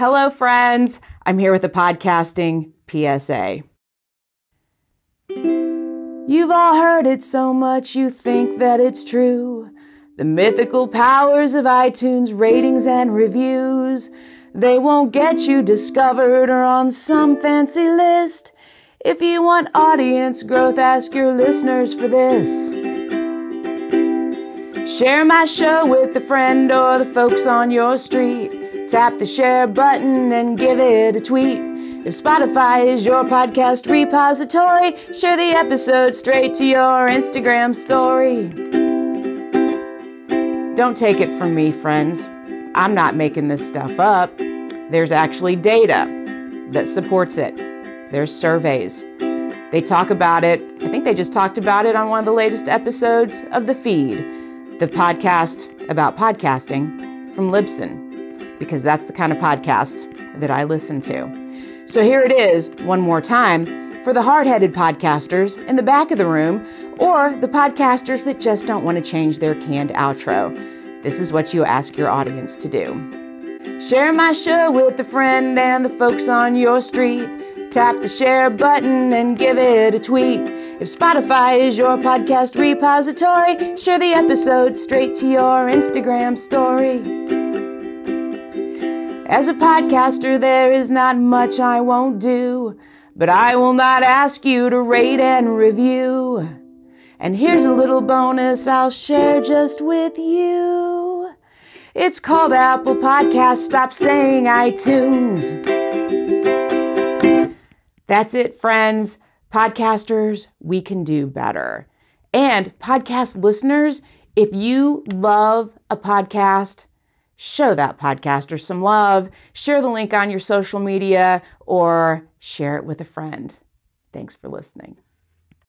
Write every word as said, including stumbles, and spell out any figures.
Hello, friends. I'm here with a podcasting P S A. You've all heard it so much you think that it's true. The mythical powers of iTunes ratings and reviews. They won't get you discovered or on some fancy list. If you want audience growth, ask your listeners for this. Share my show with a friend or the folks on your street. Tap the share button and give it a tweet. If Spotify is your podcast repository, share the episode straight to your Instagram story. Don't take it from me, friends. I'm not making this stuff up. There's actually data that supports it. There's surveys. They talk about it. I think they just talked about it on one of the latest episodes of The Feed, the podcast about podcasting from Libsyn, because that's the kind of podcasts that I listen to. So here it is one more time for the hard-headed podcasters in the back of the room or the podcasters that just don't want to change their canned outro. This is what you ask your audience to do. Share my show with a friend and the folks on your street. Tap the share button and give it a tweet. If Spotify is your podcast repository, share the episode straight to your Instagram story. As a podcaster, there is not much I won't do, but I will not ask you to rate and review. And here's a little bonus I'll share just with you. It's called Apple Podcasts. Stop saying iTunes. That's it, friends. Podcasters, we can do better. And podcast listeners, if you love a podcast, show that podcaster some love, share the link on your social media, or share it with a friend. Thanks for listening.